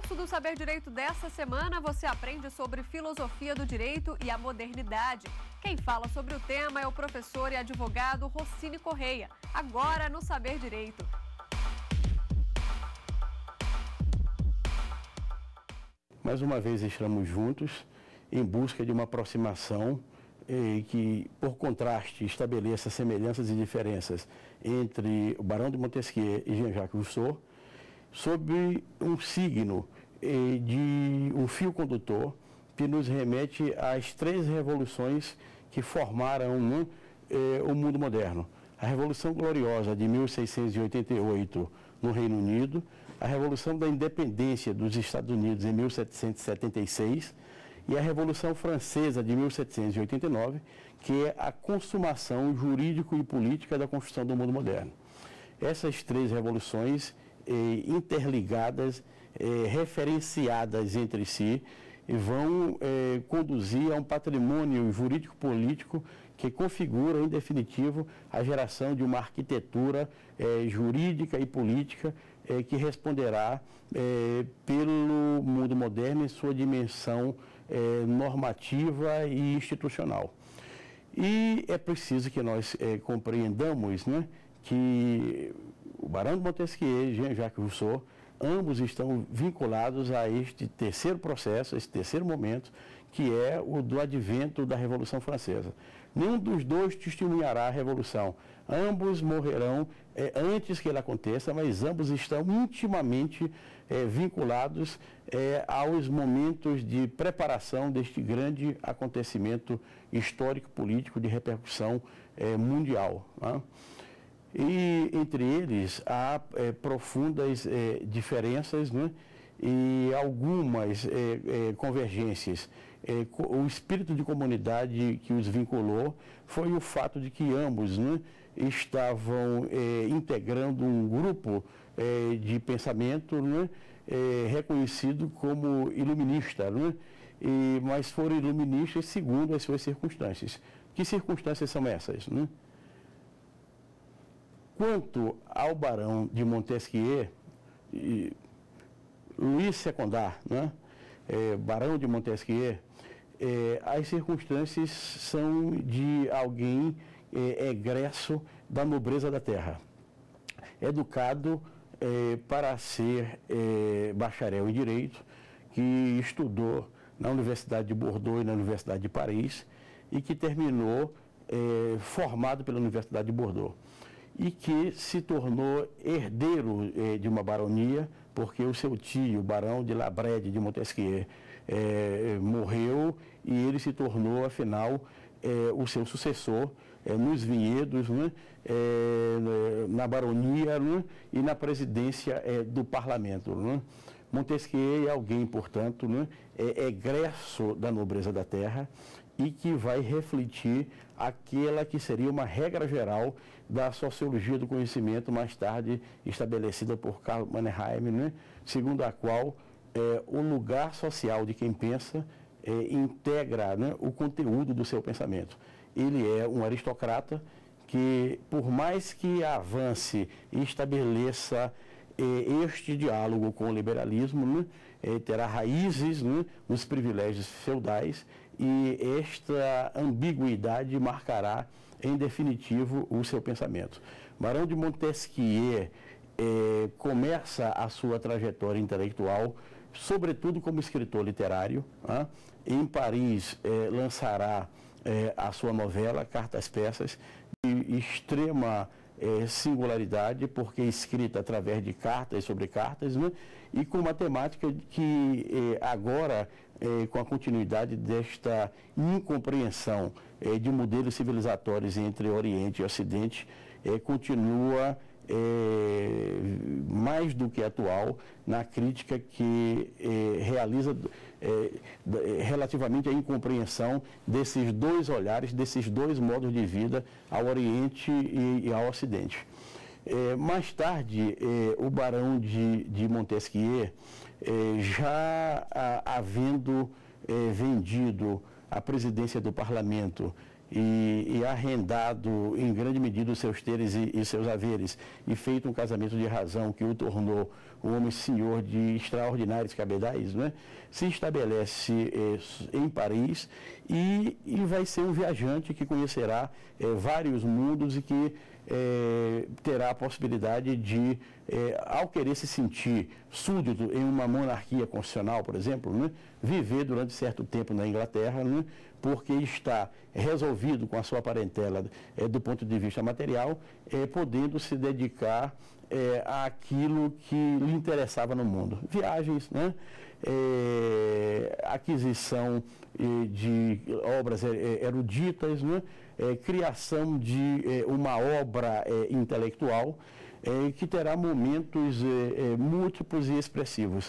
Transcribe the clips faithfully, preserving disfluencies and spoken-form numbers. curso do Saber Direito dessa semana, você aprende sobre filosofia do direito e a modernidade. Quem fala sobre o tema é o professor e advogado Rossini Corrêa, agora no Saber Direito. Mais uma vez estamos juntos em busca de uma aproximação eh, que, por contraste, estabeleça semelhanças e diferenças entre o Barão de Montesquieu e Jean-Jacques Rousseau, sobre um signo eh, de um fio condutor que nos remete às três revoluções que formaram né, eh, o mundo moderno. A Revolução Gloriosa de mil seiscentos e oitenta e oito no Reino Unido, a Revolução da Independência dos Estados Unidos em mil setecentos e setenta e seis e a Revolução Francesa de mil setecentos e oitenta e nove, que é a consumação jurídico e política da construção do mundo moderno. Essas três revoluções eh, interligadas, eh, referenciadas entre si, vão eh, conduzir a um patrimônio jurídico-político que configura, em definitivo, a geração de uma arquitetura eh, jurídica e política eh, que responderá eh, pelo mundo moderno em sua dimensão eh, normativa e institucional. E é preciso que nós eh, compreendamos né, que o Barão de Montesquieu e Jean-Jacques Rousseau ambos estão vinculados a este terceiro processo, a este terceiro momento, que é o do advento da Revolução Francesa. Nenhum dos dois testemunhará a Revolução. Ambos morrerão eh, antes que ela aconteça, mas ambos estão intimamente eh, vinculados eh, aos momentos de preparação deste grande acontecimento histórico-político de repercussão eh, mundial. Né? E entre eles há é, profundas é, diferenças né? e algumas é, é, convergências. É, o espírito de comunidade que os vinculou foi o fato de que ambos né, estavam é, integrando um grupo é, de pensamento né, é, reconhecido como iluminista, né? e, mas foram iluministas segundo as suas circunstâncias. Que circunstâncias são essas? Né? Quanto ao Barão de Montesquieu, e Louis Secondat, né? é, Barão de Montesquieu, é, as circunstâncias são de alguém é, egresso da nobreza da terra, educado é, para ser é, bacharel em Direito, que estudou na Universidade de Bordeaux e na Universidade de Paris e que terminou é, formado pela Universidade de Bordeaux. E que se tornou herdeiro eh, de uma baronia, porque o seu tio, o Barão de Labrède de Montesquieu, eh, morreu e ele se tornou, afinal, eh, o seu sucessor eh, nos vinhedos, né, eh, na baronia né, e na presidência eh, do parlamento. Né? Montesquieu é alguém, portanto, né, é egresso da nobreza da terra, e que vai refletir aquela que seria uma regra geral da sociologia do conhecimento, mais tarde estabelecida por Karl Mannheim, né? segundo a qual é, o lugar social de quem pensa é, integra né, o conteúdo do seu pensamento. Ele é um aristocrata que, por mais que avance e estabeleça é, este diálogo com o liberalismo, né, é, terá raízes né, nos privilégios feudais, e esta ambiguidade marcará, em definitivo, o seu pensamento. Barão de Montesquieu eh, começa a sua trajetória intelectual, sobretudo como escritor literário. Né? Em Paris, eh, lançará eh, a sua novela, Cartas-Peças, de extrema eh, singularidade, porque é escrita através de cartas sobre cartas, né? e com uma temática que eh, agora... É, com a continuidade desta incompreensão é, de modelos civilizatórios entre Oriente e Ocidente, é, continua é, mais do que atual na crítica que é, realiza é, relativamente à incompreensão desses dois olhares, desses dois modos de vida ao Oriente e, e ao Ocidente. É, mais tarde, é, o Barão de, de Montesquieu, É, já a, havendo é, vendido a presidência do parlamento e, e arrendado em grande medida os seus teres e, e seus haveres, e feito um casamento de razão que o tornou um homem senhor de extraordinários cabedais, né? Se estabelece eh, em Paris e, e vai ser um viajante que conhecerá eh, vários mundos e que É, terá a possibilidade de, é, ao querer se sentir súdito em uma monarquia constitucional, por exemplo, né, viver durante certo tempo na Inglaterra, né, porque está resolvido com a sua parentela, é, do ponto de vista material, é, podendo se dedicar é, àquilo que lhe interessava no mundo. Viagens, né, é, aquisição é, de obras eruditas, né, É, criação de é, uma obra é, intelectual é, que terá momentos é, é, múltiplos e expressivos.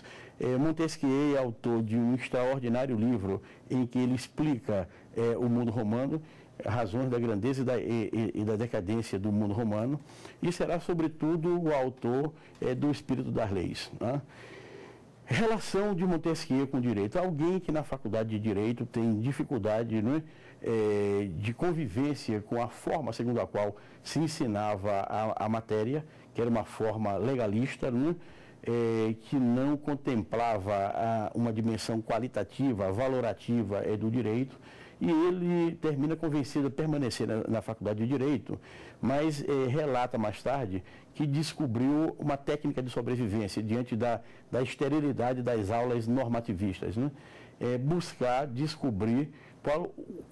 É, Montesquieu é autor de um extraordinário livro em que ele explica é, o mundo romano, razões da grandeza e da, e, e da decadência do mundo romano, e será, sobretudo, o autor é, do Espírito das Leis, né? Relação de Montesquieu com o direito. Alguém que na faculdade de Direito tem dificuldade, né, é, de convivência com a forma segundo a qual se ensinava a, a matéria, que era uma forma legalista, né, é, que não contemplava a, uma dimensão qualitativa, valorativa é, do direito, e ele termina convencido a permanecer na, na faculdade de Direito, mas é, relata mais tarde que descobriu uma técnica de sobrevivência diante da, da esterilidade das aulas normativistas, né? É, buscar descobrir qual,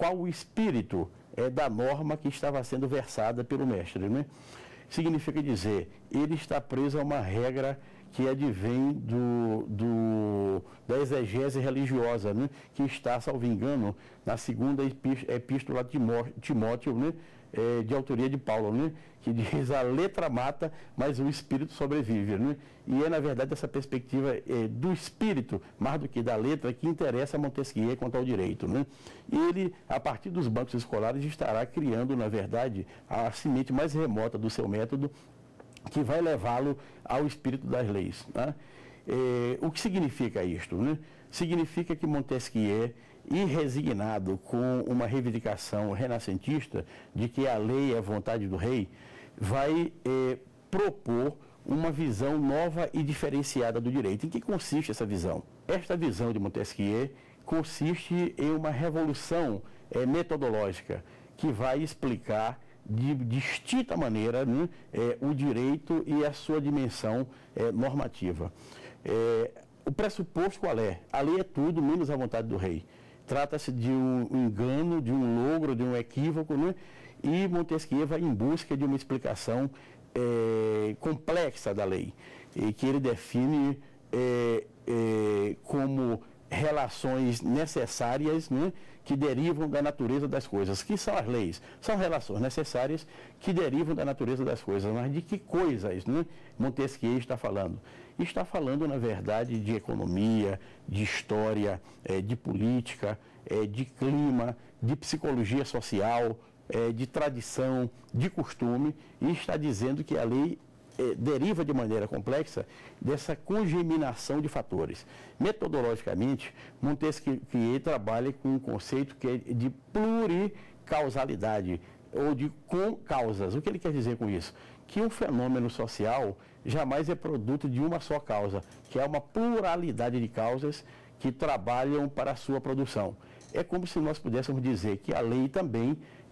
qual o espírito é, da norma que estava sendo versada pelo mestre, né? Significa dizer, ele está preso a uma regra que advém do, do, da exegese religiosa, né, que está, salvo engano, na segunda epístola de Timóteo, né, é, de autoria de Paulo, né, que diz: a letra mata, mas o espírito sobrevive, né? E é, na verdade, essa perspectiva é, do espírito, mais do que da letra, que interessa a Montesquieu quanto ao direito, né? Ele, a partir dos bancos escolares, estará criando, na verdade, a semente mais remota do seu método, que vai levá-lo ao espírito das leis, né? É, o que significa isto, né? Significa que Montesquieu, irresignado com uma reivindicação renascentista de que a lei é a vontade do rei, vai é, propor uma visão nova e diferenciada do direito. Em que consiste essa visão? Esta visão de Montesquieu consiste em uma revolução é, metodológica que vai explicar de distinta maneira, né, é, o direito e a sua dimensão é, normativa. É, o pressuposto qual é? A lei é tudo menos a vontade do rei. Trata-se de um engano, de um logro, de um equívoco, né? E Montesquieu vai em busca de uma explicação é, complexa da lei, e que ele define é, é, como relações necessárias, né, que derivam da natureza das coisas. Que são as leis? São relações necessárias que derivam da natureza das coisas. Mas de que coisas, né, Montesquieu está falando? Está falando, na verdade, de economia, de história, é, de política, é, de clima, de psicologia social, é, de tradição, de costume, e está dizendo que a lei é, deriva de maneira complexa dessa congeminação de fatores. Metodologicamente, Montesquieu trabalha com um conceito que é de pluricausalidade, ou de concausas. O que ele quer dizer com isso? Que um fenômeno social jamais é produto de uma só causa, que é uma pluralidade de causas que trabalham para a sua produção. É como se nós pudéssemos dizer que a lei também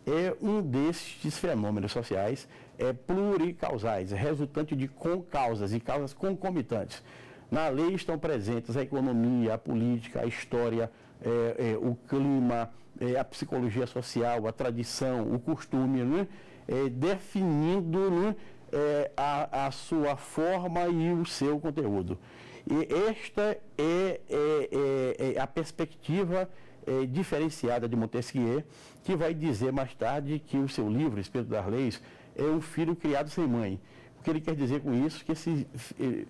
é um destes fenômenos sociais é pluricausais, resultante de concausas e causas concomitantes. Na lei estão presentes a economia, a política, a história, é, é, o clima, é, a psicologia social, a tradição, o costume, né? É, definindo, né, é, a, a sua forma e o seu conteúdo. E esta é, é, é, é a perspectiva é, diferenciada de Montesquieu, que vai dizer mais tarde que o seu livro, Espírito das Leis, é um filho criado sem mãe. O que ele quer dizer com isso? Que esse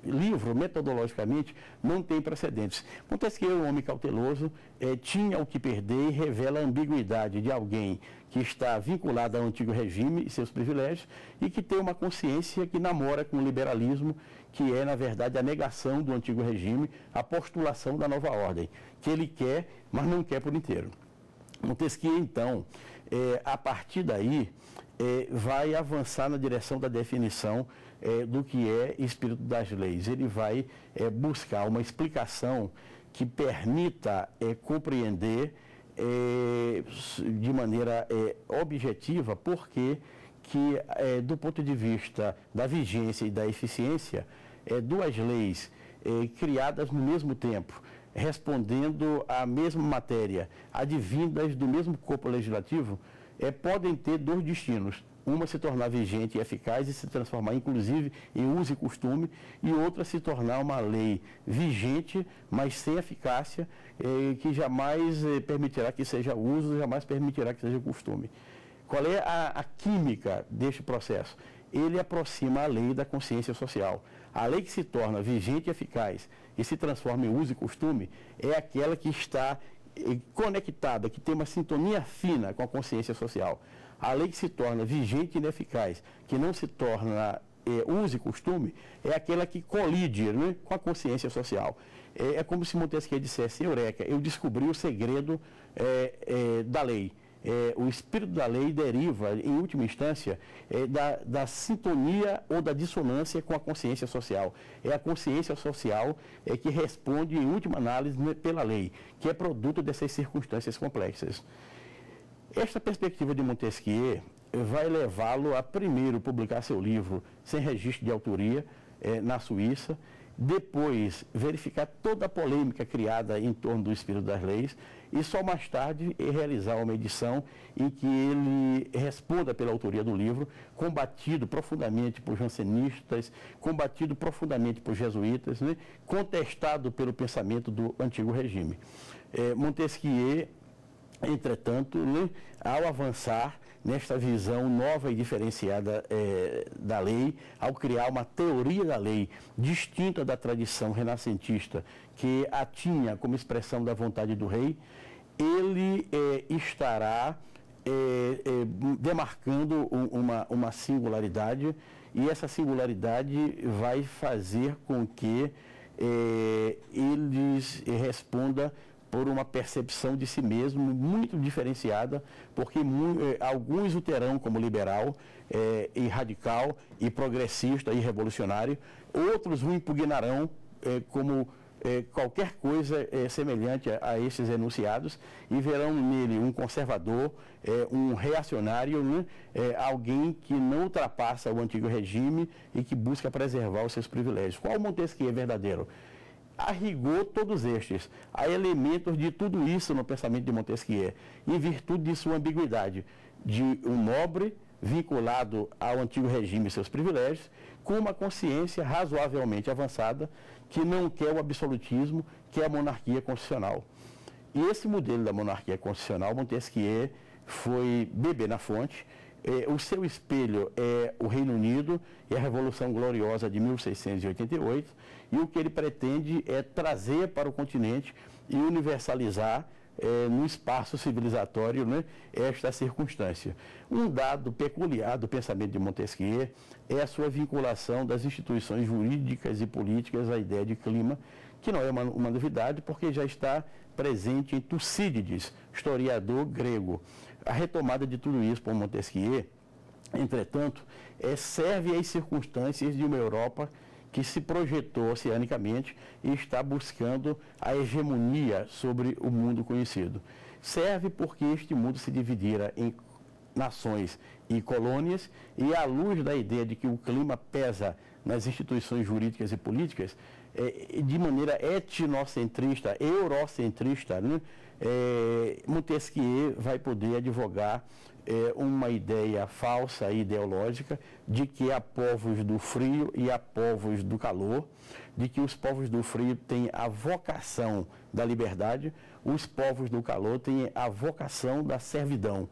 livro, metodologicamente, não tem precedentes. Montesquieu, um homem cauteloso, é, tinha o que perder e revela a ambiguidade de alguém que está vinculado ao antigo regime e seus privilégios, e que tem uma consciência que namora com o liberalismo, que é, na verdade, a negação do antigo regime, a postulação da nova ordem, que ele quer, mas não quer por inteiro. Montesquieu, então, é, a partir daí, é, vai avançar na direção da definição é, do que é Espírito das Leis. Ele vai é, buscar uma explicação que permita é, compreender é, de maneira é, objetiva porque que, é, do ponto de vista da vigência e da eficiência, é, duas leis é, criadas no mesmo tempo, respondendo à mesma matéria, advindas do mesmo corpo legislativo, é, podem ter dois destinos. Uma se tornar vigente e eficaz e se transformar, inclusive, em uso e costume, e outra se tornar uma lei vigente, mas sem eficácia, eh, que jamais eh, permitirá que seja uso, jamais permitirá que seja costume. Qual é a, a química deste processo? Ele aproxima a lei da consciência social. A lei que se torna vigente e eficaz e se transforma em uso e costume é aquela que está conectada, que tem uma sintonia fina com a consciência social. A lei que se torna vigente e ineficaz, que não se torna é, uso e costume, é aquela que colide, né, com a consciência social. É, é como se Montesquieu dissesse, eureka, eu descobri o segredo é, é, da lei. É, o espírito da lei deriva, em última instância, é, da, da sintonia ou da dissonância com a consciência social. É a consciência social é, que responde, em última análise, pela lei, que é produto dessas circunstâncias complexas. Esta perspectiva de Montesquieu vai levá-lo a primeiro publicar seu livro sem registro de autoria é, na Suíça, depois verificar toda a polêmica criada em torno do Espírito das Leis e só mais tarde realizar uma edição em que ele responda pela autoria do livro, combatido profundamente por jansenistas, combatido profundamente por jesuítas, né, contestado pelo pensamento do antigo regime. É, Montesquieu, entretanto, né, ao avançar nesta visão nova e diferenciada é, da lei, ao criar uma teoria da lei distinta da tradição renascentista que a tinha como expressão da vontade do rei, ele é, estará é, é, demarcando uma, uma singularidade, e essa singularidade vai fazer com que é, eles responda por uma percepção de si mesmo muito diferenciada, porque alguns o terão como liberal, é, e radical, e progressista, e revolucionário, outros o impugnarão é, como é, qualquer coisa é, semelhante a, a esses enunciados, e verão nele um conservador, é, um reacionário, né, é, alguém que não ultrapassa o antigo regime e que busca preservar os seus privilégios. Qual Montesquieu é verdadeiro? A rigor, todos estes. Há elementos de tudo isso no pensamento de Montesquieu, em virtude de sua ambiguidade, de um nobre vinculado ao antigo regime e seus privilégios, com uma consciência razoavelmente avançada, que não quer o absolutismo, quer a monarquia constitucional. E esse modelo da monarquia constitucional, Montesquieu foi beber na fonte. O seu espelho é o Reino Unido e a Revolução Gloriosa de mil seiscentos e oitenta e oito, e o que ele pretende é trazer para o continente e universalizar é, no espaço civilizatório, né, esta circunstância. Um dado peculiar do pensamento de Montesquieu é a sua vinculação das instituições jurídicas e políticas à ideia de clima, que não é uma, uma novidade, porque já está presente em Tucídides, historiador grego. A retomada de tudo isso por Montesquieu, entretanto, é, serve às circunstâncias de uma Europa que se projetou oceanicamente e está buscando a hegemonia sobre o mundo conhecido. Serve porque este mundo se dividira em nações e colônias, e à luz da ideia de que o clima pesa nas instituições jurídicas e políticas, é, de maneira etnocentrista, eurocentrista, né? É, Montesquieu vai poder advogar é, uma ideia falsa e ideológica de que há povos do frio e há povos do calor, de que os povos do frio têm a vocação da liberdade, os povos do calor têm a vocação da servidão,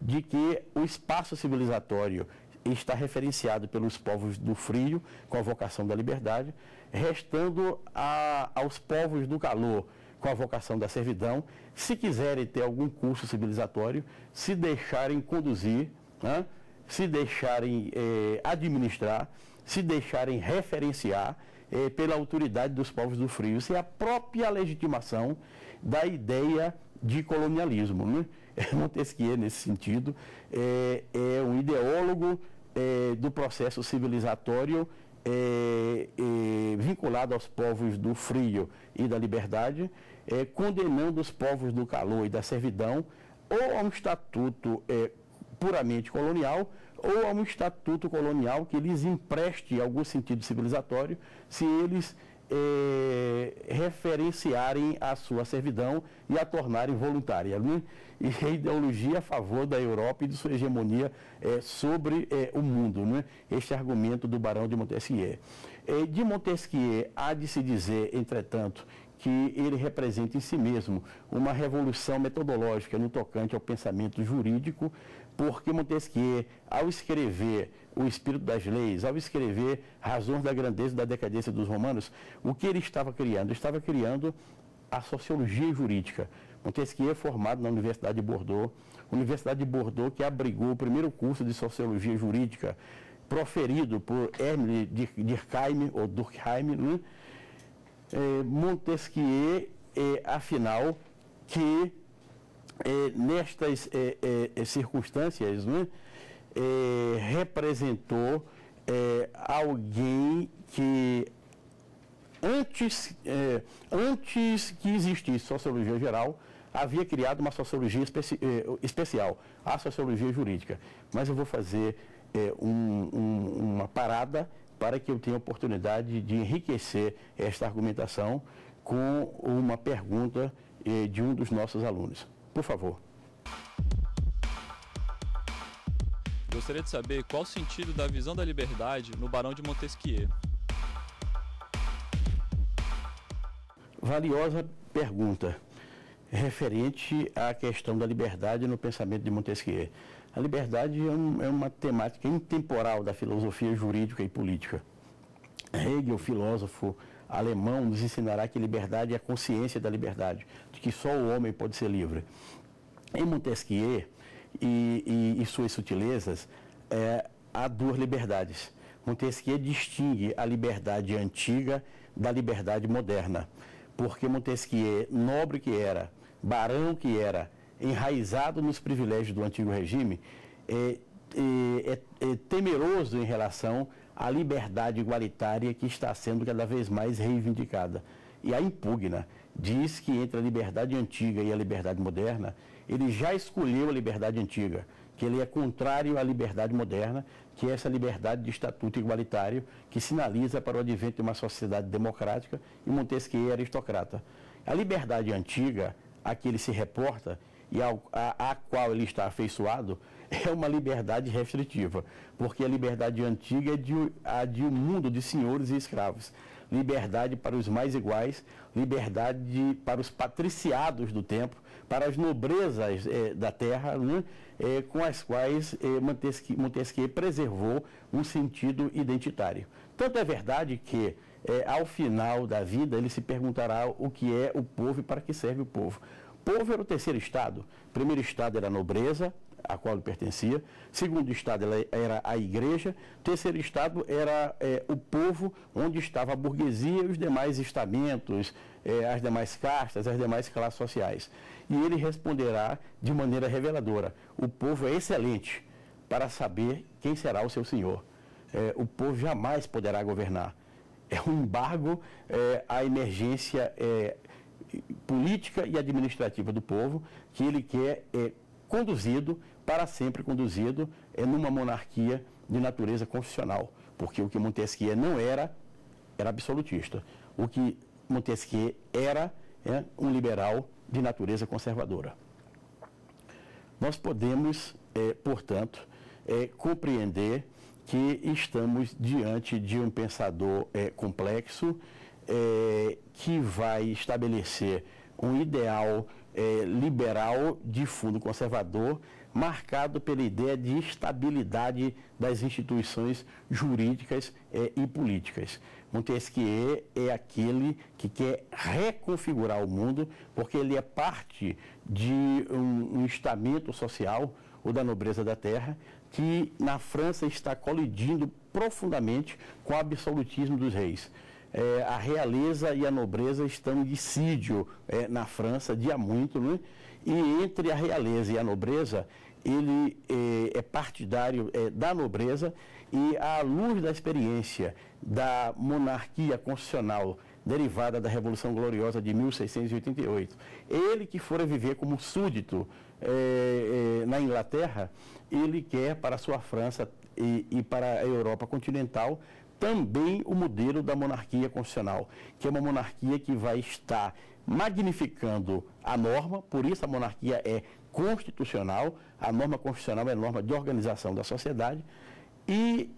de que o espaço civilizatório está referenciado pelos povos do frio com a vocação da liberdade, restando a, aos povos do calor com a vocação da servidão, se quiserem ter algum curso civilizatório, se deixarem conduzir, né, se deixarem eh, administrar, se deixarem referenciar eh, pela autoridade dos povos do frio. Isso é a própria legitimação da ideia de colonialismo, né? Montesquieu, nesse sentido, é, é um ideólogo é, do processo civilizatório é, é, vinculado aos povos do frio e da liberdade, é, condenando os povos do calor e da servidão ou a um estatuto é, puramente colonial, ou a um estatuto colonial que lhes empreste algum sentido civilizatório, se eles é, referenciarem a sua servidão e a tornarem voluntária, né? E a ideologia a favor da Europa e de sua hegemonia é, sobre é, o mundo, né? Este argumento do Barão de Montesquieu. É, de Montesquieu, há de se dizer, entretanto, que ele representa em si mesmo uma revolução metodológica no tocante ao pensamento jurídico, porque Montesquieu, ao escrever o Espírito das Leis, ao escrever Razões da Grandeza e da Decadência dos Romanos, o que ele estava criando? Estava criando a sociologia jurídica. Montesquieu é formado na Universidade de Bordeaux, Universidade de Bordeaux que abrigou o primeiro curso de sociologia jurídica proferido por Émile Durkheim, ou Durkheim, né? É, Montesquieu, é, afinal, que é, nestas é, é, circunstâncias, né, é, representou é, alguém que, antes, é, antes que existisse sociologia geral, havia criado uma sociologia especi especial, a sociologia jurídica. Mas eu vou fazer é, um, um, uma parada para que eu tenha a oportunidade de enriquecer esta argumentação com uma pergunta eh, de um dos nossos alunos. Por favor. Gostaria de saber qual o sentido da visão da liberdade no Barão de Montesquieu. Valiosa pergunta, referente à questão da liberdade no pensamento de Montesquieu. A liberdade é, um, é uma temática intemporal da filosofia jurídica e política. Hegel, filósofo alemão, nos ensinará que liberdade é a consciência da liberdade, de que só o homem pode ser livre. Em Montesquieu e, e, e suas sutilezas, é, há duas liberdades. Montesquieu distingue a liberdade antiga da liberdade moderna, porque Montesquieu, nobre que era, barão que era, enraizado nos privilégios do antigo regime, é, é, é temeroso em relação à liberdade igualitária que está sendo cada vez mais reivindicada. E a impugna, diz que entre a liberdade antiga e a liberdade moderna, ele já escolheu a liberdade antiga, que ele é contrário à liberdade moderna, que é essa liberdade de estatuto igualitário que sinaliza para o advento de uma sociedade democrática, e Montesquieu é aristocrata. A liberdade antiga, a que ele se reporta, e ao, a, a qual ele está afeiçoado, é uma liberdade restritiva, porque a liberdade antiga é de, a de um mundo de senhores e escravos. Liberdade para os mais iguais, liberdade de, para os patriciados do tempo, para as nobrezas é, da terra, né, é, com as quais é, Montesquieu, Montesquieu preservou um sentido identitário. Tanto é verdade que, é, ao final da vida, ele se perguntará o que é o povo e para que serve o povo. Povo era o terceiro estado. O primeiro estado era a nobreza, a qual ele pertencia. O segundo estado era a igreja. O terceiro estado era é, o povo, onde estava a burguesia e os demais estamentos, é, as demais castas, as demais classes sociais. E ele responderá de maneira reveladora. O povo é excelente para saber quem será o seu senhor. É, o povo jamais poderá governar. É um embargo é, à emergência é, política e administrativa do povo, que ele quer é, conduzido, para sempre conduzido, é, numa monarquia de natureza constitucional, porque o que Montesquieu não era, era absolutista. O que Montesquieu era, é um liberal de natureza conservadora. Nós podemos, é, portanto, é, compreender que estamos diante de um pensador é, complexo, É, que vai estabelecer um ideal é, liberal de fundo conservador, marcado pela ideia de estabilidade das instituições jurídicas é, e políticas. Montesquieu é aquele que quer reconfigurar o mundo, porque ele é parte de um, um estamento social, ou da nobreza da terra, que na França está colidindo profundamente com o absolutismo dos reis. é, a realeza e a nobreza estão em dissídio é, na França, de há muito, né? E entre a realeza e a nobreza, ele é, é partidário é, da nobreza, e à luz da experiência da monarquia constitucional derivada da Revolução Gloriosa de mil seiscentos e oitenta e oito, ele que fora viver como súdito é, é, na Inglaterra, ele quer para a sua França e, e para a Europa continental também o modelo da monarquia constitucional, que é uma monarquia que vai estar magnificando a norma, por isso a monarquia é constitucional, a norma constitucional é norma de organização da sociedade, e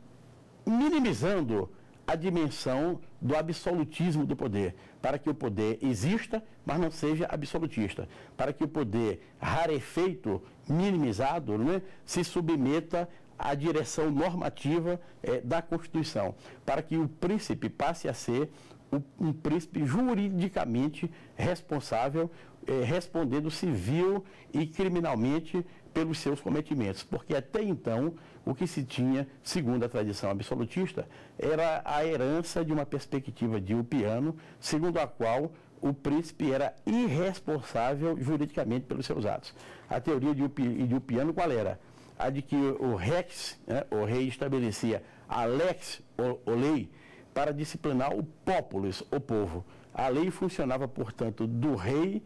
minimizando a dimensão do absolutismo do poder, para que o poder exista, mas não seja absolutista, para que o poder rarefeito, minimizado, né, se submeta a direção normativa é, da Constituição, para que o príncipe passe a ser o, um príncipe juridicamente responsável, é, respondendo civil e criminalmente pelos seus cometimentos, porque até então o que se tinha, segundo a tradição absolutista, era a herança de uma perspectiva de Ulpiano, segundo a qual o príncipe era irresponsável juridicamente pelos seus atos. A teoria de, de Ulpiano qual era? A de que o rex, né, o rei, estabelecia a lex, o, o lei, para disciplinar o populus, o povo. A lei funcionava, portanto, do rei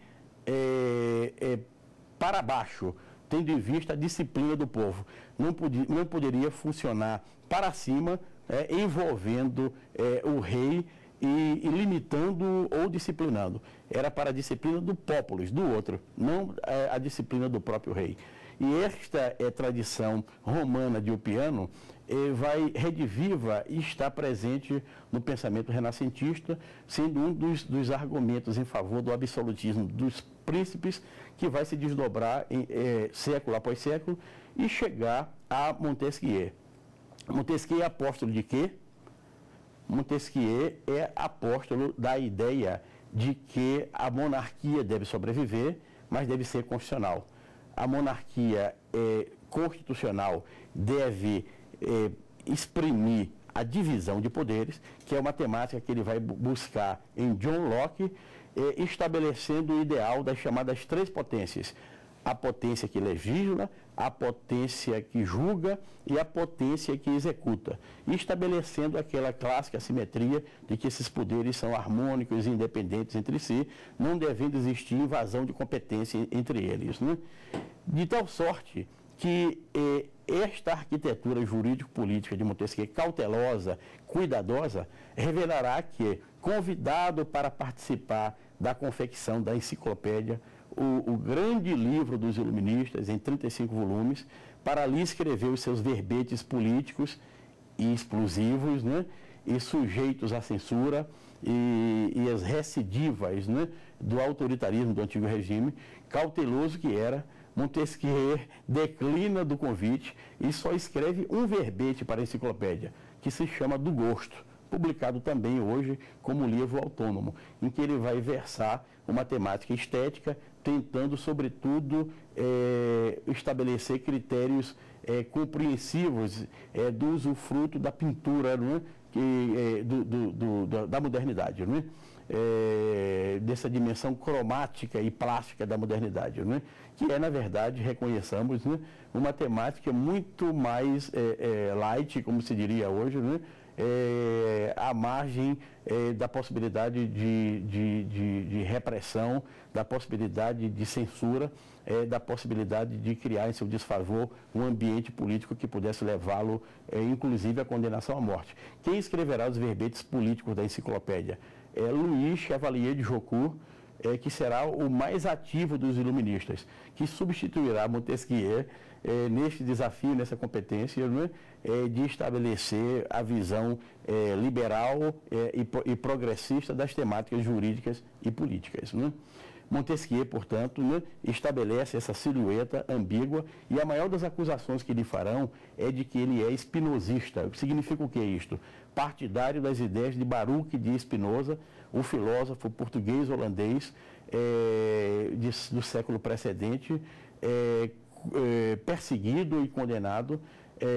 é, é, para baixo, tendo em vista a disciplina do povo. Não podia, não poderia funcionar para cima, é, envolvendo é, o rei e, e limitando ou disciplinando. Era para a disciplina do populus, do outro, não é, a disciplina do próprio rei. E esta é, tradição romana de Ulpiano é, vai rediviva e está presente no pensamento renascentista, sendo um dos, dos argumentos em favor do absolutismo dos príncipes, que vai se desdobrar em, é, século após século e chegar a Montesquieu. Montesquieu é apóstolo de quê? Montesquieu é apóstolo da ideia de que a monarquia deve sobreviver, mas deve ser constitucional. A monarquia eh, constitucional deve eh, exprimir a divisão de poderes, que é uma temática que ele vai buscar em John Locke, eh, estabelecendo o ideal das chamadas três potências. A potência que legisla, a potência que julga e a potência que executa, estabelecendo aquela clássica simetria de que esses poderes são harmônicos e independentes entre si, não devendo existir invasão de competência entre eles, né? De tal sorte que eh, esta arquitetura jurídico-política de Montesquieu, cautelosa, cuidadosa, revelará que, convidado para participar da confecção da enciclopédia, o, o grande livro dos iluministas, em trinta e cinco volumes, para ali escrever os seus verbetes políticos e explosivos, né, e sujeitos à censura e, e as recidivas, né, do autoritarismo do antigo regime, cauteloso que era, Montesquieu declina do convite e só escreve um verbete para a enciclopédia, que se chama Do Gosto, publicado também hoje como livro autônomo, em que ele vai versar uma temática estética, tentando, sobretudo, é, estabelecer critérios é, compreensivos é, do usufruto da pintura, né, que, é, do, do, do, da modernidade, né, é, dessa dimensão cromática e plástica da modernidade, né, que é, na verdade, reconheçamos, né, uma temática muito mais é, é, light, como se diria hoje, né, É, à margem é, da possibilidade de, de, de, de repressão, da possibilidade de censura, é, da possibilidade de criar em seu desfavor um ambiente político que pudesse levá-lo, é, inclusive, à condenação à morte. Quem escreverá os verbetes políticos da enciclopédia? É Louis Chevalier de Jocourt, é, que será o mais ativo dos iluministas, que substituirá Montesquieu É, neste desafio, nessa competência, né, é, de estabelecer a visão é, liberal é, e, e progressista das temáticas jurídicas e políticas, né? Montesquieu, portanto, né, estabelece essa silhueta ambígua, e a maior das acusações que lhe farão é de que ele é espinosista. Significa o que isto? Partidário das ideias de Baruch de Espinosa, o filósofo português-holandês é, do século precedente, é, É, perseguido e condenado, é,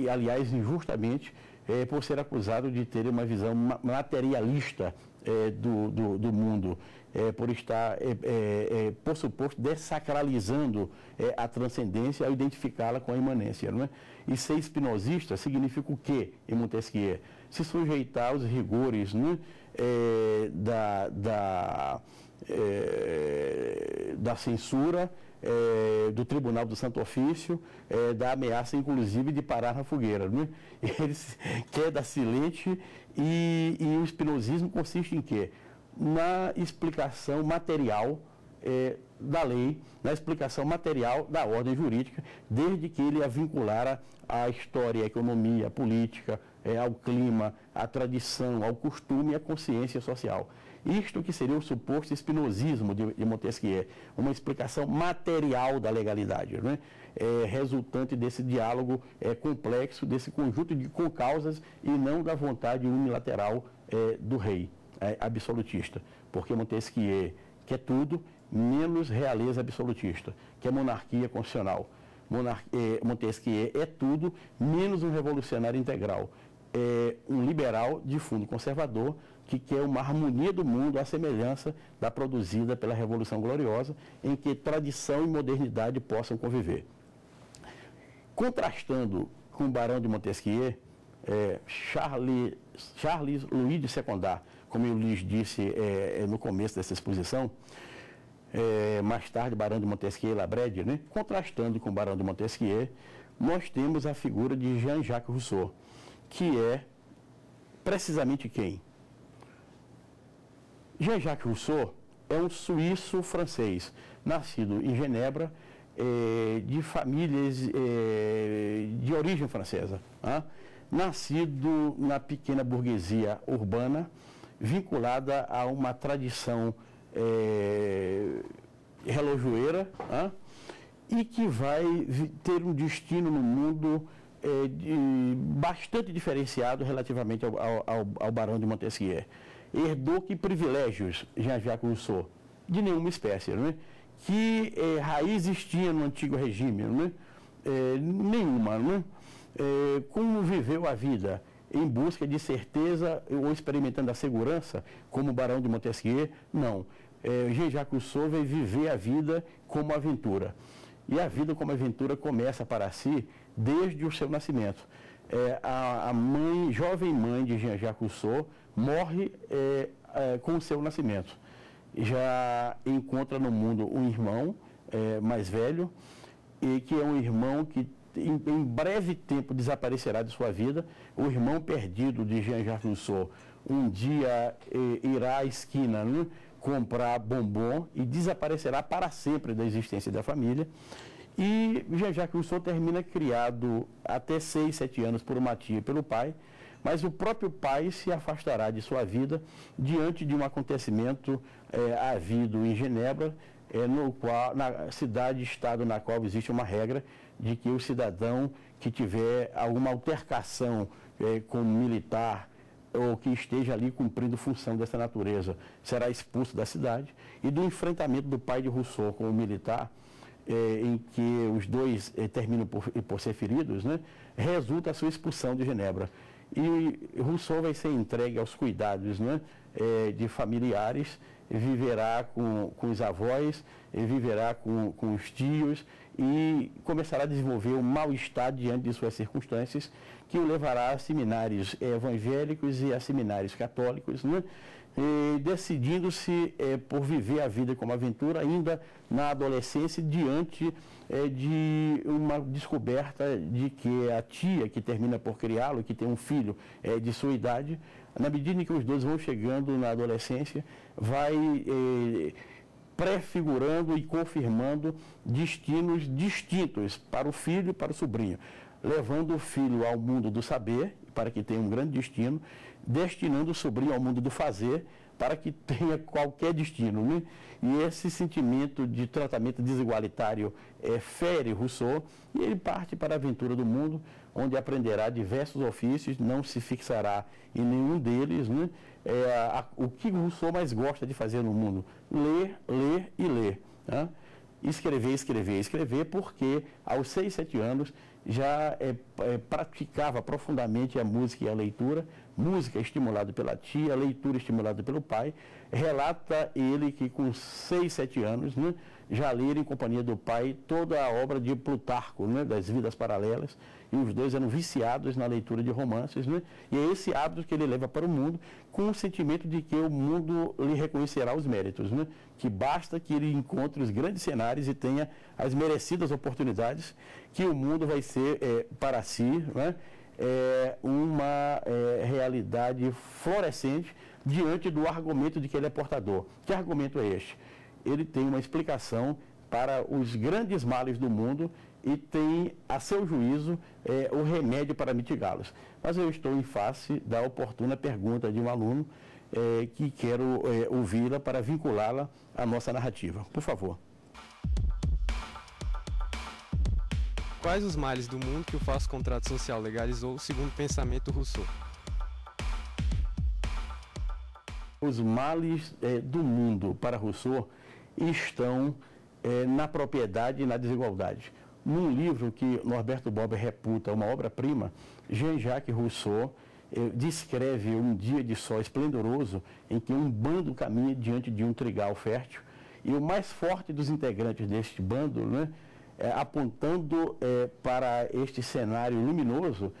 e, aliás, injustamente, é, por ser acusado de ter uma visão materialista é, do, do, do mundo, é, por estar, é, é, é, por suposto, dessacralizando é, a transcendência ao identificá-la com a imanência. Não é? E ser espinosista significa o quê, em Montesquieu? Se sujeitar aos rigores, né, é, da, da, é, da censura, É, do Tribunal do Santo Ofício, é, da ameaça, inclusive, de parar na fogueira. Né? Ele queda silente e, e o espinosismo consiste em quê? Na explicação material é, da lei, na explicação material da ordem jurídica, desde que ele a vinculara à história, à economia, à política, é, ao clima, à tradição, ao costume e à consciência social. Isto que seria o suposto espinosismo de Montesquieu, uma explicação material da legalidade, né? É, resultante desse diálogo é, complexo, desse conjunto de concausas e não da vontade unilateral é, do rei é, absolutista, porque Montesquieu quer tudo menos realeza absolutista, que é monarquia constitucional. Monar é, Montesquieu é tudo menos um revolucionário integral, é, um liberal de fundo conservador, que quer uma harmonia do mundo à semelhança da produzida pela Revolução Gloriosa, em que tradição e modernidade possam conviver. Contrastando com o Barão de Montesquieu, é, Charles, Charles-Louis de Secondat, como eu lhes disse é, no começo dessa exposição, é, mais tarde Barão de Montesquieu e Labrède, né? Contrastando com o Barão de Montesquieu, nós temos a figura de Jean-Jacques Rousseau, que é precisamente quem? Jean-Jacques Rousseau é um suíço francês, nascido em Genebra, eh, de famílias eh, de origem francesa, ah? nascido na pequena burguesia urbana, vinculada a uma tradição eh, relojoeira, ah? e que vai ter um destino no mundo eh, de, bastante diferenciado relativamente ao, ao, ao Barão de Montesquieu. Herdou que privilégios Jean-Jacques Rousseau? De nenhuma espécie, não é? Que é, raízes tinha no antigo regime, não é? É, nenhuma, não é? É, como viveu a vida em busca de certeza ou experimentando a segurança, como o Barão de Montesquieu? Não. É, Jean-Jacques Rousseau vai viver a vida como aventura. E a vida como aventura começa para si desde o seu nascimento. É, a, a mãe, jovem mãe de Jean-Jacques Rousseau, morre é, é, com o seu nascimento. Já encontra no mundo um irmão é, mais velho, e que é um irmão que em, em breve tempo desaparecerá de sua vida. O irmão perdido de Jean-Jacques Rousseau um dia é, irá à esquina, né, comprar bombom e desaparecerá para sempre da existência da família. E Jean-Jacques Rousseau termina criado até seis, sete anos por uma tia e pelo pai, mas o próprio pai se afastará de sua vida diante de um acontecimento é, havido em Genebra, é, no qual, na cidade-estado na qual existe uma regra de que o cidadão que tiver alguma altercação é, com um militar ou que esteja ali cumprindo função dessa natureza será expulso da cidade, e do enfrentamento do pai de Rousseau com o militar, É, em que os dois é, terminam por, por ser feridos, né, resulta a sua expulsão de Genebra. E Rousseau vai ser entregue aos cuidados, né, é, de familiares, viverá com, com os avós, viverá com, com os tios e começará a desenvolver um mal-estar diante de suas circunstâncias, que o levará a seminários é, evangélicos e a seminários católicos, né, decidindo-se é, por viver a vida como aventura ainda na adolescência, diante é, de uma descoberta de que a tia que termina por criá-lo, que tem um filho é, de sua idade, na medida em que os dois vão chegando na adolescência, vai é, prefigurando e confirmando destinos distintos para o filho e para o sobrinho, levando o filho ao mundo do saber, para que tenha um grande destino, destinando o sobrinho ao mundo do fazer, para que tenha qualquer destino, né? E esse sentimento de tratamento desigualitário é, fere Rousseau, e ele parte para a aventura do mundo, onde aprenderá diversos ofícios, não se fixará em nenhum deles, né? É, a, a, o que Rousseau mais gosta de fazer no mundo? Ler, ler e ler, né? Escrever, escrever, escrever, porque aos seis, sete anos já é, é, praticava profundamente a música e a leitura, música estimulada pela tia, leitura estimulada pelo pai. Relata ele que com seis, sete anos, né, já lia em companhia do pai toda a obra de Plutarco, né, das Vidas Paralelas, e os dois eram viciados na leitura de romances, né, e é esse hábito que ele leva para o mundo, com o sentimento de que o mundo lhe reconhecerá os méritos, né, que basta que ele encontre os grandes cenários e tenha as merecidas oportunidades, que o mundo vai ser é, para si, né, é, uma é, realidade florescente diante do argumento de que ele é portador. Que argumento é este? Ele tem uma explicação para os grandes males do mundo e tem, a seu juízo, é, o remédio para mitigá-los. Mas eu estou em face da oportuna pergunta de um aluno é, que quero é, ouvi-la para vinculá-la à nossa narrativa. Por favor. Quais os males do mundo que o falso contrato social legalizou, segundo o pensamento Rousseau? Os males é, do mundo, para Rousseau, estão é, na propriedade e na desigualdade. Num livro que Norberto Bobbio reputa uma obra-prima, Jean-Jacques Rousseau é, descreve um dia de sol esplendoroso em que um bando caminha diante de um trigal fértil, e o mais forte dos integrantes deste bando, né, é, apontando é, para este cenário luminoso,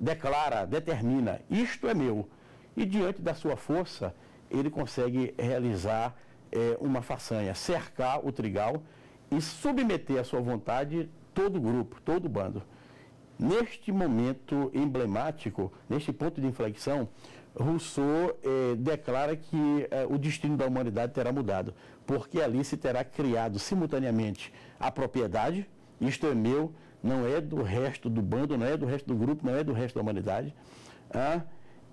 declara, determina, isto é meu, e diante da sua força, ele consegue realizar é, uma façanha, cercar o trigal e submeter à sua vontade todo o grupo, todo o bando. Neste momento emblemático, neste ponto de inflexão, Rousseau é, declara que é, o destino da humanidade terá mudado, porque ali se terá criado simultaneamente a propriedade, isto é meu, não é do resto do bando, não é do resto do grupo, não é do resto da humanidade, ah,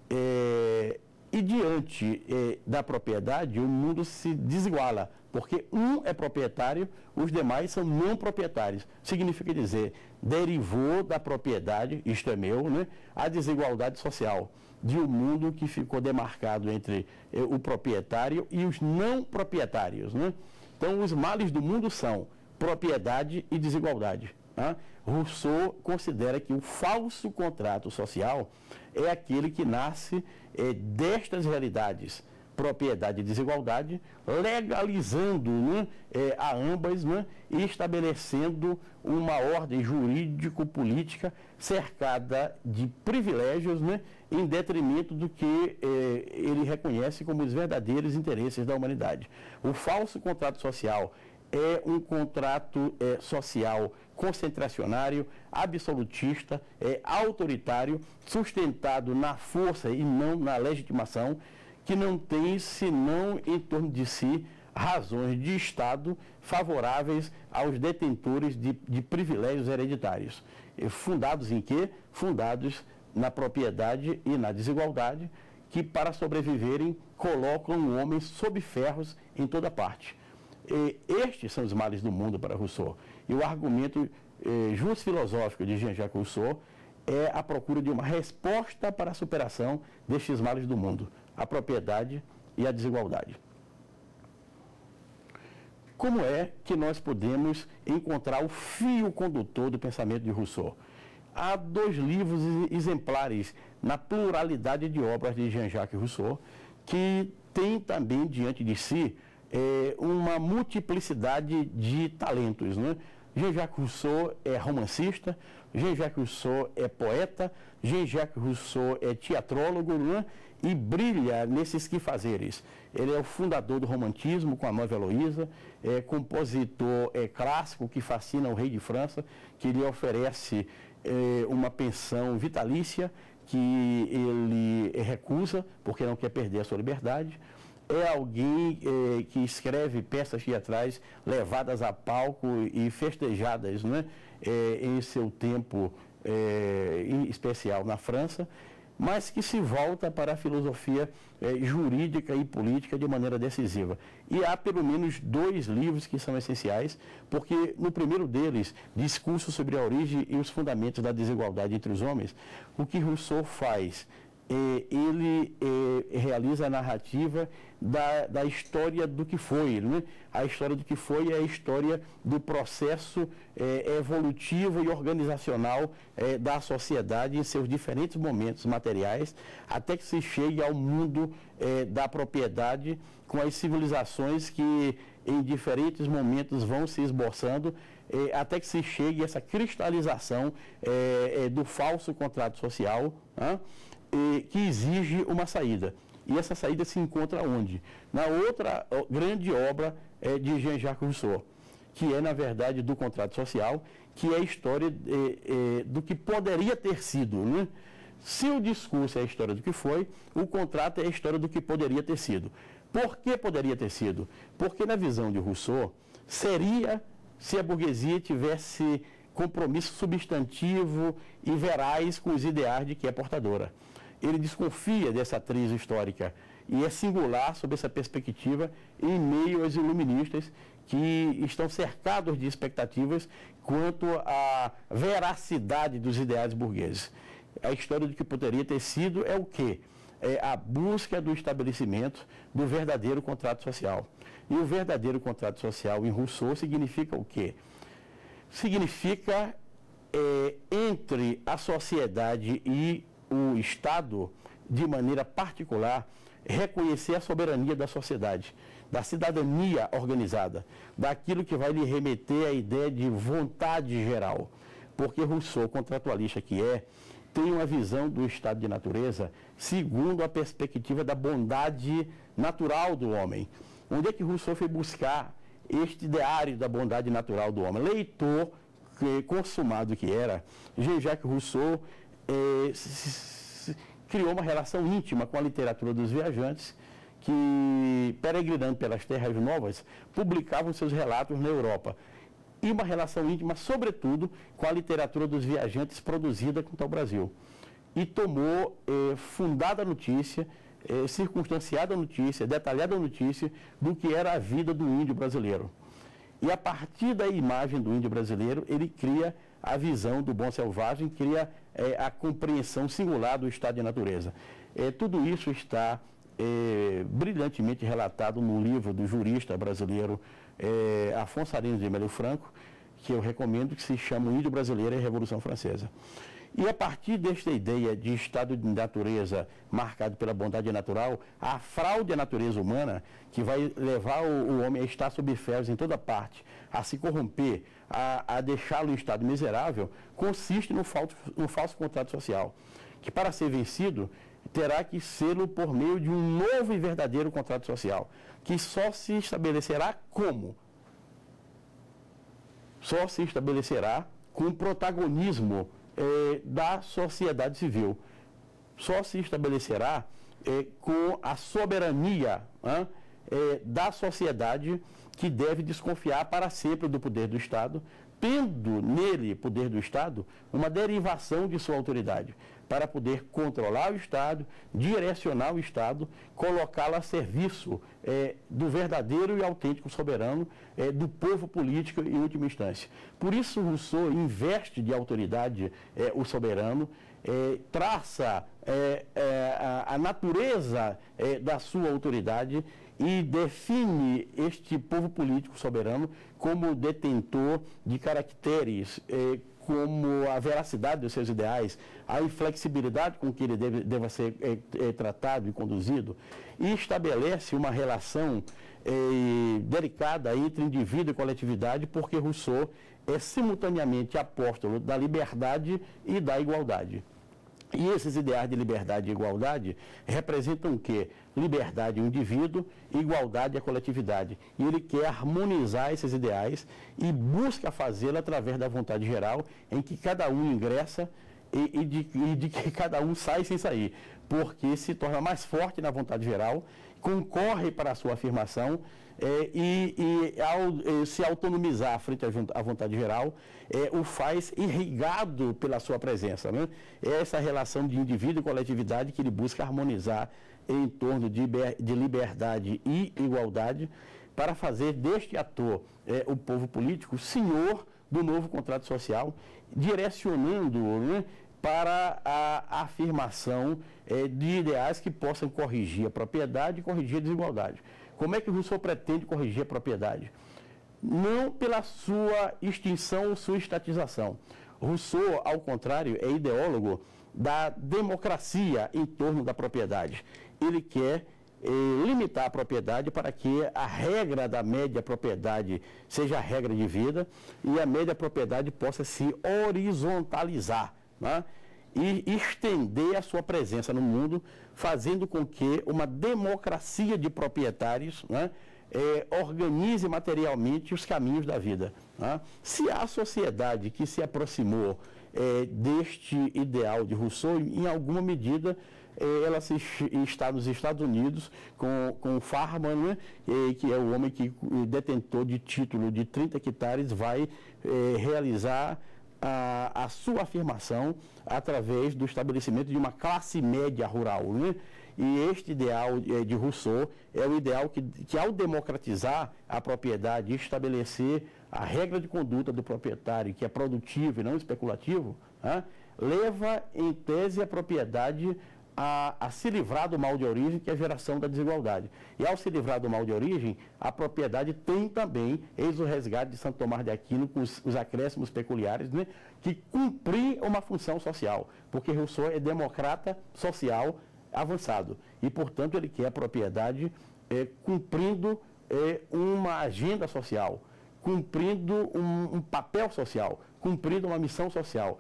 é... E diante eh, da propriedade, o mundo se desiguala, porque um é proprietário, os demais são não proprietários. Significa dizer, derivou da propriedade, isto é meu, né, a desigualdade social de um mundo que ficou demarcado entre eh, o proprietário e os não proprietários, né? Então, os males do mundo são propriedade e desigualdade. Né? Rousseau considera que o falso contrato social é aquele que nasce é, destas realidades, propriedade e desigualdade, legalizando, né, é, a ambas, né, e estabelecendo uma ordem jurídico-política cercada de privilégios, né, em detrimento do que é, ele reconhece como os verdadeiros interesses da humanidade. O falso contrato social é um contrato é, social concentracionário, absolutista, é, autoritário, sustentado na força e não na legitimação, que não tem senão em torno de si razões de Estado favoráveis aos detentores de, de privilégios hereditários. Fundados em quê? Fundados na propriedade e na desigualdade, que para sobreviverem colocam o homem sob ferros em toda parte. E estes são os males do mundo para Rousseau. E o argumento eh, justo-filosófico de Jean-Jacques Rousseau é a procura de uma resposta para a superação destes males do mundo, a propriedade e a desigualdade. Como é que nós podemos encontrar o fio condutor do pensamento de Rousseau? Há dois livros exemplares na pluralidade de obras de Jean-Jacques Rousseau, que tem também diante de si É uma multiplicidade de talentos, né? Jean-Jacques Rousseau é romancista, Jean-Jacques Rousseau é poeta, Jean-Jacques Rousseau é teatrólogo, né? E brilha nesses quefazeres. Ele é o fundador do romantismo com a Nova Heloísa, é compositor é, clássico que fascina o rei de França, que lhe oferece é, uma pensão vitalícia, que ele recusa porque não quer perder a sua liberdade. É alguém eh, que escreve peças teatrais levadas a palco e festejadas, né, eh, em seu tempo eh, em especial na França, mas que se volta para a filosofia eh, jurídica e política de maneira decisiva. E há pelo menos dois livros que são essenciais, porque no primeiro deles, Discurso sobre a Origem e os Fundamentos da Desigualdade entre os Homens, o que Rousseau faz eh, ele eh, realiza a narrativa da, da história do que foi, né? A história do que foi é a história do processo eh, evolutivo e organizacional eh, da sociedade em seus diferentes momentos materiais, até que se chegue ao mundo eh, da propriedade, com as civilizações que em diferentes momentos vão se esboçando, eh, até que se chegue a essa cristalização eh, eh, do falso contrato social, né, eh, que exige uma saída. E essa saída se encontra onde? Na outra grande obra eh, de Jean-Jacques Rousseau, que é, na verdade, do contrato social, que é a história eh, eh, do que poderia ter sido, né? Se o discurso é a história do que foi, o contrato é a história do que poderia ter sido. Por que poderia ter sido? Porque, na visão de Rousseau, seria se a burguesia tivesse compromisso substantivo e veraz com os ideais de que é portadora. Ele desconfia dessa atriz histórica e é singular sob essa perspectiva em meio aos iluministas que estão cercados de expectativas quanto à veracidade dos ideais burgueses. A história do que poderia ter sido é o quê? É a busca do estabelecimento do verdadeiro contrato social. E o verdadeiro contrato social em Rousseau significa o quê? Significa, é, entre a sociedade e o Estado, de maneira particular, reconhecer a soberania da sociedade, da cidadania organizada, daquilo que vai lhe remeter à ideia de vontade geral. Porque Rousseau, contratualista que é, tem uma visão do estado de natureza segundo a perspectiva da bondade natural do homem. Onde é que Rousseau foi buscar este ideário da bondade natural do homem? Leitor consumado que era, Jean-Jacques Rousseau eh, criou uma relação íntima com a literatura dos viajantes que, peregrinando pelas terras novas, publicavam seus relatos na Europa. E uma relação íntima, sobretudo, com a literatura dos viajantes produzida quanto ao Brasil. E tomou eh, fundada notícia, eh, circunstanciada notícia, detalhada notícia do que era a vida do índio brasileiro. E a partir da imagem do índio brasileiro, ele cria a visão do bom selvagem, cria eh, a compreensão singular do estado de natureza. Eh, tudo isso está eh, brilhantemente relatado no livro do jurista brasileiro, É, Afonso Arinos de Melo Franco, que eu recomendo, que se chama O Índio Brasileiro e a Revolução Francesa. E a partir desta ideia de estado de natureza marcado pela bondade natural, a fraude à natureza humana, que vai levar o, o homem a estar sob ferros em toda parte, a se corromper, a, a deixá-lo em estado miserável, consiste no falso, no falso contrato social, que para ser vencido terá que sê-lo por meio de um novo e verdadeiro contrato social, que só se estabelecerá como? Só se estabelecerá com o protagonismo eh, da sociedade civil. Só se estabelecerá eh, com a soberania hein, eh, da sociedade, que deve desconfiar para sempre do poder do Estado, tendo nele, poder do Estado, uma derivação de sua autoridade, para poder controlar o Estado, direcionar o Estado, colocá-lo a serviço eh, do verdadeiro e autêntico soberano, eh, do povo político em última instância. Por isso, Rousseau investe de autoridade eh, o soberano, eh, traça eh, eh, a, a natureza eh, da sua autoridade e define este povo político soberano como detentor de caracteres eh, como a veracidade dos seus ideais, a inflexibilidade com que ele deve, deva ser é, é, tratado e conduzido, e estabelece uma relação é, delicada entre indivíduo e coletividade, porque Rousseau é simultaneamente apóstolo da liberdade e da igualdade. E esses ideais de liberdade e igualdade representam o quê? Liberdade ao indivíduo, igualdade à coletividade. E ele quer harmonizar esses ideais e busca fazê-lo através da vontade geral, em que cada um ingressa e, e, de, e de que cada um sai sem sair, porque se torna mais forte na vontade geral, concorre para a sua afirmação é, e, e ao é, se autonomizar frente à vontade geral, é, o faz irrigado pela sua presença, né? É essa relação de indivíduo e coletividade que ele busca harmonizar em torno de, de liberdade e igualdade, para fazer deste ator, é, o povo político, senhor do novo contrato social, direcionando-o, né, para a afirmação é, de ideais que possam corrigir a propriedade e corrigir a desigualdade. Como é que Rousseau pretende corrigir a propriedade? Não pela sua extinção ou sua estatização. Rousseau, ao contrário, é ideólogo da democracia em torno da propriedade. Ele quer eh, limitar a propriedade para que a regra da média propriedade seja a regra de vida e a média propriedade possa se horizontalizar, né? E estender a sua presença no mundo, fazendo com que uma democracia de proprietários, né, eh, organize materialmente os caminhos da vida, né? Se a sociedade que se aproximou É, deste ideal de Rousseau, em alguma medida, é, ela se, está nos Estados Unidos com, com Farman, né, é, que é o homem que, detentor de título de trinta hectares, vai é, realizar a, a sua afirmação através do estabelecimento de uma classe média rural, né? E este ideal de Rousseau é o ideal que, que ao democratizar a propriedade e estabelecer a regra de conduta do proprietário, que é produtivo e não especulativo, né, leva em tese a propriedade a, a se livrar do mal de origem, que é a geração da desigualdade. E ao se livrar do mal de origem, a propriedade tem também, eis o resgate de Santo Tomás de Aquino, com os, os acréscimos peculiares, né, que cumprir uma função social, porque Rousseau é democrata social avançado, e portanto ele quer a propriedade é, cumprindo é, uma agenda social, cumprindo um, um papel social, cumprindo uma missão social.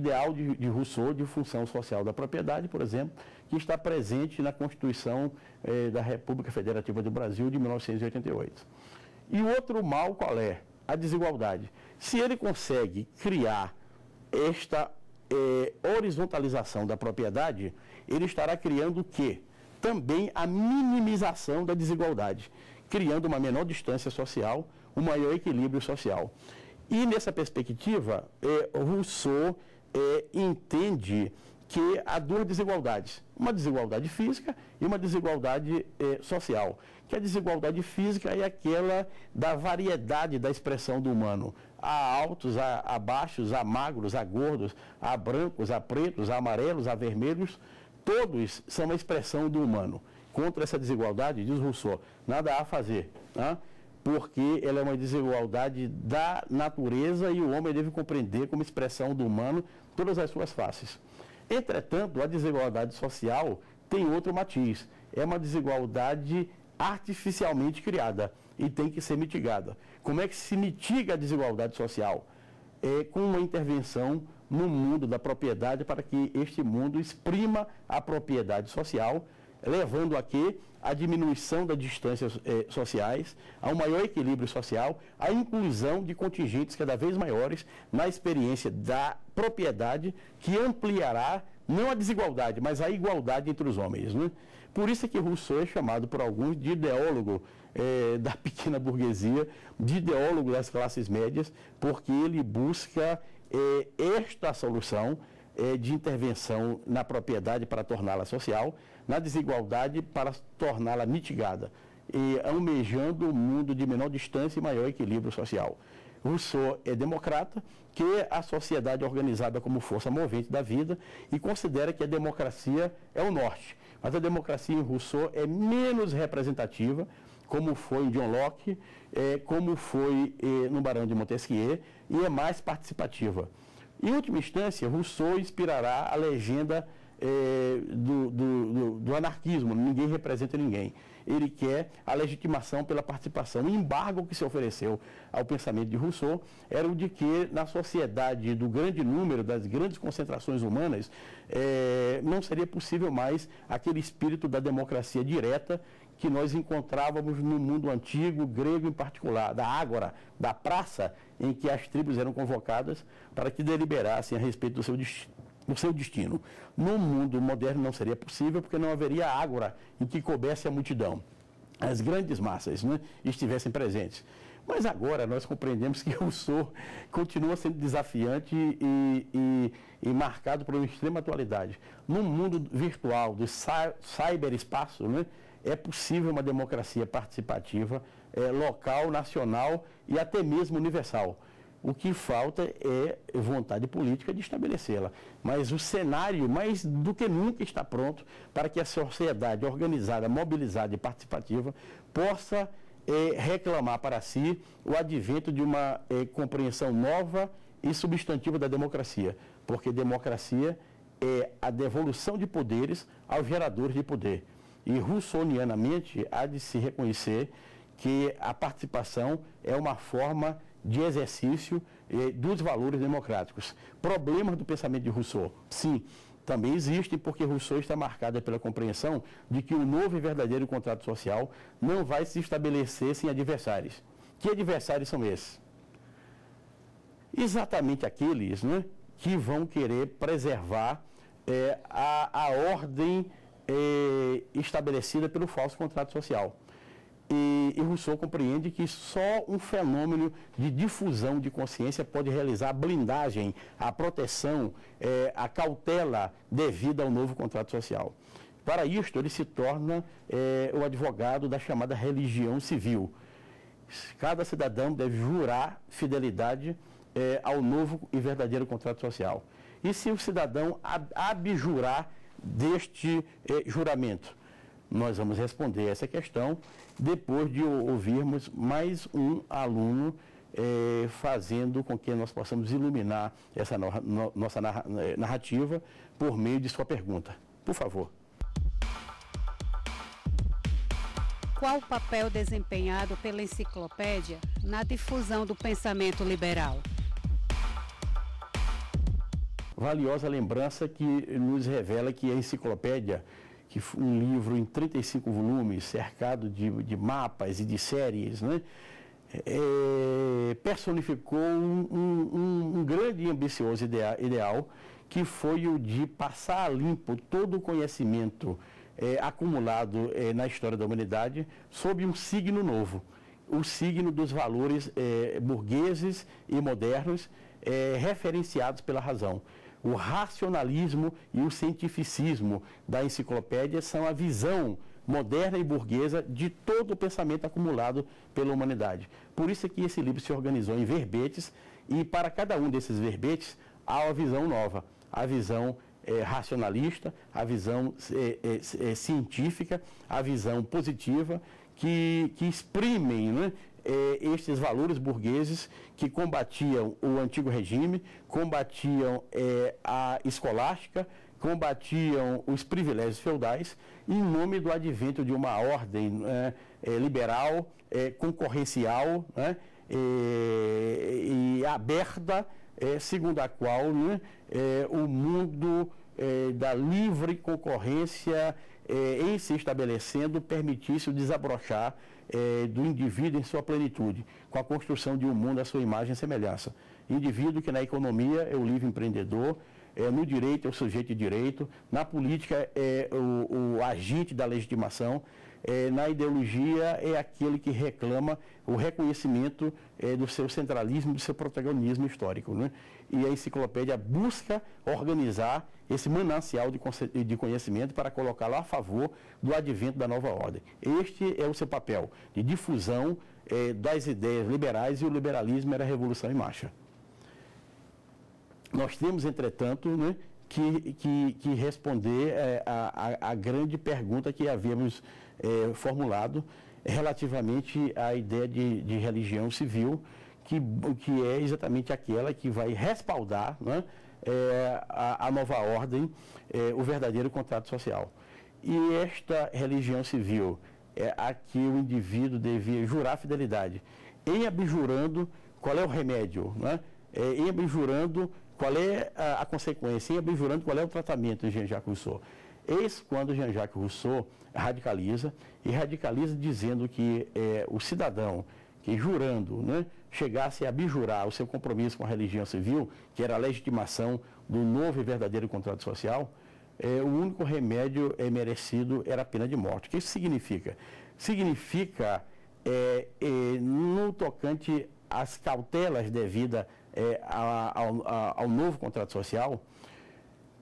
Ideal de, de Rousseau de função social da propriedade, por exemplo, que está presente na Constituição é, da República Federativa do Brasil de mil novecentos e oitenta e oito. E o outro mal qual é? A desigualdade. Se ele consegue criar esta é, horizontalização da propriedade, ele estará criando o quê? Também a minimização da desigualdade, criando uma menor distância social, um maior equilíbrio social. E nessa perspectiva, eh, Rousseau eh, entende que há duas desigualdades, uma desigualdade física e uma desigualdade eh, social. Que a desigualdade física é aquela da variedade da expressão do humano. Há altos, há, há baixos, há magros, há gordos, há brancos, há pretos, há amarelos, há vermelhos. Todos são a expressão do humano. Contra essa desigualdade, diz Rousseau, nada há a fazer, né? Porque ela é uma desigualdade da natureza e o homem deve compreender como expressão do humano todas as suas faces. Entretanto, a desigualdade social tem outro matiz. É uma desigualdade artificialmente criada e tem que ser mitigada. Como é que se mitiga a desigualdade social? É com uma intervenção no mundo da propriedade para que este mundo exprima a propriedade social, levando a que a diminuição das distâncias eh, sociais, a um maior equilíbrio social, a inclusão de contingentes cada vez maiores na experiência da propriedade, que ampliará não a desigualdade, mas a igualdade entre os homens, né? Por isso é que Rousseau é chamado por alguns de ideólogo eh, da pequena burguesia, de ideólogo das classes médias, porque ele busca eh, esta solução eh, de intervenção na propriedade para torná-la social, na desigualdade para torná-la mitigada, e almejando um mundo de menor distância e maior equilíbrio social. Rousseau é democrata, que a sociedade é organizada como força movente da vida e considera que a democracia é o norte. Mas a democracia em Rousseau é menos representativa, como foi em John Locke, é, como foi é, no Barão de Montesquieu, e é mais participativa. Em última instância, Rousseau inspirará a legenda É, do, do, do anarquismo, ninguém representa ninguém. Ele quer a legitimação pela participação. O embargo que se ofereceu ao pensamento de Rousseau era o de que, na sociedade do grande número, das grandes concentrações humanas, é, não seria possível mais aquele espírito da democracia direta que nós encontrávamos no mundo antigo, grego em particular, da ágora, da praça, em que as tribos eram convocadas para que deliberassem a respeito do seu destino. O seu destino. No mundo moderno não seria possível, porque não haveria ágora em que coubesse a multidão, as grandes massas, né, estivessem presentes. Mas agora nós compreendemos que Rousseau continua sendo desafiante e, e, e marcado por uma extrema atualidade. No mundo virtual, do cyberespaço, né, é possível uma democracia participativa, é, local, nacional e até mesmo universal. O que falta é vontade política de estabelecê-la. Mas o cenário, mais do que nunca, está pronto para que a sociedade organizada, mobilizada e participativa possa eh, reclamar para si o advento de uma eh, compreensão nova e substantiva da democracia. Porque democracia é a devolução de poderes aos geradores de poder. E, russonianamente, há de se reconhecer que a participação é uma forma de exercício eh, dos valores democráticos. Problemas do pensamento de Rousseau, sim, também existem, porque Rousseau está marcado pela compreensão de que o novo e verdadeiro contrato social não vai se estabelecer sem adversários. Que adversários são esses? Exatamente aqueles, né, que vão querer preservar eh, a, a ordem eh, estabelecida pelo falso contrato social. E, e Rousseau compreende que só um fenômeno de difusão de consciência pode realizar a blindagem, a proteção, eh, a cautela devida ao novo contrato social. Para isto, ele se torna eh, o advogado da chamada religião civil. Cada cidadão deve jurar fidelidade eh, ao novo e verdadeiro contrato social. E se o cidadão ab abjurar deste eh, juramento? Nós vamos responder essa questão depois de ouvirmos mais um aluno eh, fazendo com que nós possamos iluminar essa no, no, nossa narrativa por meio de sua pergunta. Por favor. Qual o papel desempenhado pela enciclopédia na difusão do pensamento liberal? Valiosa lembrança que nos revela que a enciclopédia, que foi um livro em trinta e cinco volumes, cercado de, de mapas e de séries, né, é, personificou um, um, um grande e ambicioso idea, ideal, que foi o de passar a limpo todo o conhecimento é, acumulado é, na história da humanidade sob um signo novo, o signo dos valores é, burgueses e modernos, é, referenciados pela razão. O racionalismo e o cientificismo da enciclopédia são a visão moderna e burguesa de todo o pensamento acumulado pela humanidade. Por isso é que esse livro se organizou em verbetes, e para cada um desses verbetes há uma visão nova, a visão eh, racionalista, a visão eh, eh, científica, a visão positiva, que, que exprimem, né, estes valores burgueses que combatiam o antigo regime, combatiam eh, a escolástica, combatiam os privilégios feudais, em nome do advento de uma ordem eh, liberal, eh, concorrencial, né, eh, e aberta, eh, segundo a qual, né, eh, o mundo eh, da livre concorrência, eh, em se estabelecendo, permitisse o desabrochar É, do indivíduo em sua plenitude, com a construção de um mundo à sua imagem e semelhança. Indivíduo que na economia é o livre empreendedor, é, no direito é o sujeito de direito, na política é o, o agente da legitimação, é, na ideologia é aquele que reclama o reconhecimento é, do seu centralismo, do seu protagonismo histórico, né? E a enciclopédia busca organizar esse manancial de conhecimento para colocá-lo a favor do advento da nova ordem. Este é o seu papel, de difusão eh, das ideias liberais, e o liberalismo era a revolução em marcha. Nós temos, entretanto, né, que, que, que responder eh, a, a grande pergunta que havíamos eh, formulado relativamente à ideia de, de religião civil, que, que é exatamente aquela que vai respaldar, né, É, a, a nova ordem, é, o verdadeiro contrato social. E esta religião civil é a que o indivíduo devia jurar fidelidade. Em abjurando, qual é o remédio, né? É, em abjurando, qual é a, a consequência? Em abjurando, qual é o tratamento de Jean-Jacques Rousseau? Eis quando Jean-Jacques Rousseau radicaliza, e radicaliza dizendo que é, o cidadão que, jurando, né, chegasse a abjurar o seu compromisso com a religião civil, que era a legitimação do novo e verdadeiro contrato social, eh, o único remédio eh, merecido era a pena de morte. O que isso significa? Significa, eh, eh, no tocante às cautelas devidas eh, ao, ao novo contrato social,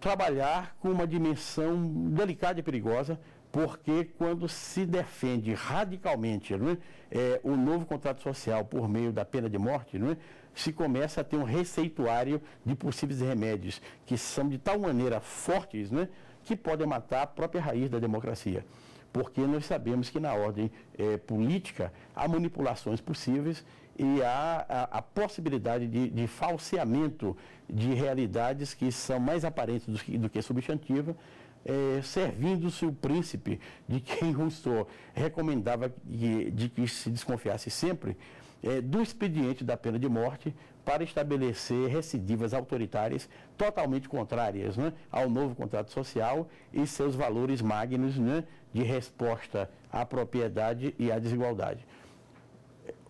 trabalhar com uma dimensão delicada e perigosa, porque quando se defende radicalmente, não é? É, o novo contrato social por meio da pena de morte, não é? Se começa a ter um receituário de possíveis remédios, que são de tal maneira fortes, não é? Que podem matar a própria raiz da democracia. Porque nós sabemos que na ordem é, política há manipulações possíveis e há a, a possibilidade de, de falseamento de realidades que são mais aparentes do que, do que substantiva, é, servindo-se o príncipe de quem Rousseau recomendava que, de que se desconfiasse sempre, é, do expediente da pena de morte para estabelecer recidivas autoritárias totalmente contrárias, né, ao novo contrato social e seus valores magnos, né, de resposta à propriedade e à desigualdade.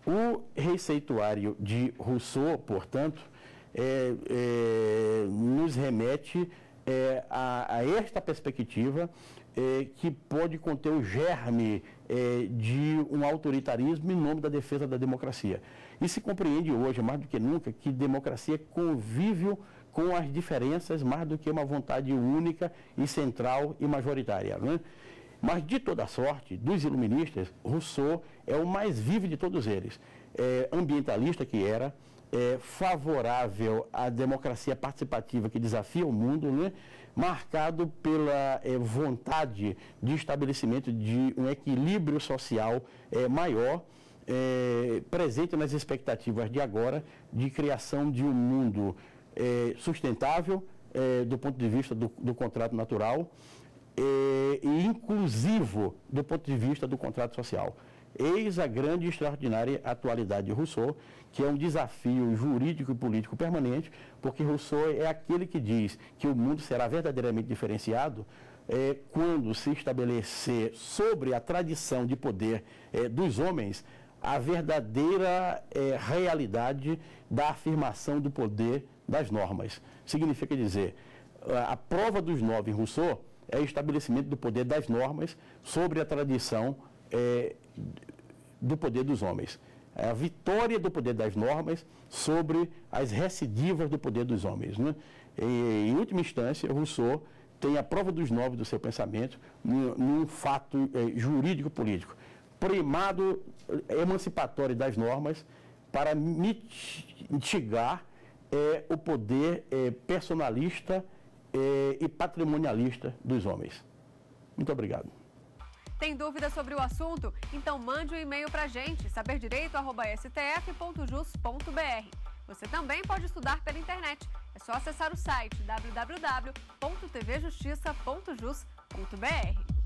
O receituário de Rousseau, portanto, é, é, nos remete é, a, a esta perspectiva é, que pode conter o germe é, de um autoritarismo em nome da defesa da democracia. E se compreende hoje, mais do que nunca, que democracia é convívio com as diferenças mais do que uma vontade única e central e majoritária, né? Mas, de toda sorte, dos iluministas, Rousseau é o mais vivo de todos eles. É, ambientalista que era, é, favorável à democracia participativa que desafia o mundo, né? Marcado pela é, vontade de estabelecimento de um equilíbrio social é, maior, é, presente nas expectativas de agora de criação de um mundo é, sustentável é, do ponto de vista do, do contrato natural, e inclusivo do ponto de vista do contrato social. Eis a grande e extraordinária atualidade de Rousseau, que é um desafio jurídico e político permanente, porque Rousseau é aquele que diz que o mundo será verdadeiramente diferenciado é, quando se estabelecer sobre a tradição de poder é, dos homens a verdadeira é, realidade da afirmação do poder das normas. Significa dizer, a prova dos nove em Rousseau é o estabelecimento do poder das normas sobre a tradição é, do poder dos homens. É a vitória do poder das normas sobre as recidivas do poder dos homens, né? E, em última instância, Rousseau tem a prova dos nove do seu pensamento num, num fato é, jurídico-político. Primado emancipatório das normas para mitigar é, o poder é, personalista e patrimonialista dos homens. Muito obrigado. Tem dúvida sobre o assunto? Então mande um e-mail para a gente, saber direito arroba s t f ponto jus ponto b r. Você também pode estudar pela internet. É só acessar o site w w w ponto t v justiça ponto jus ponto b r.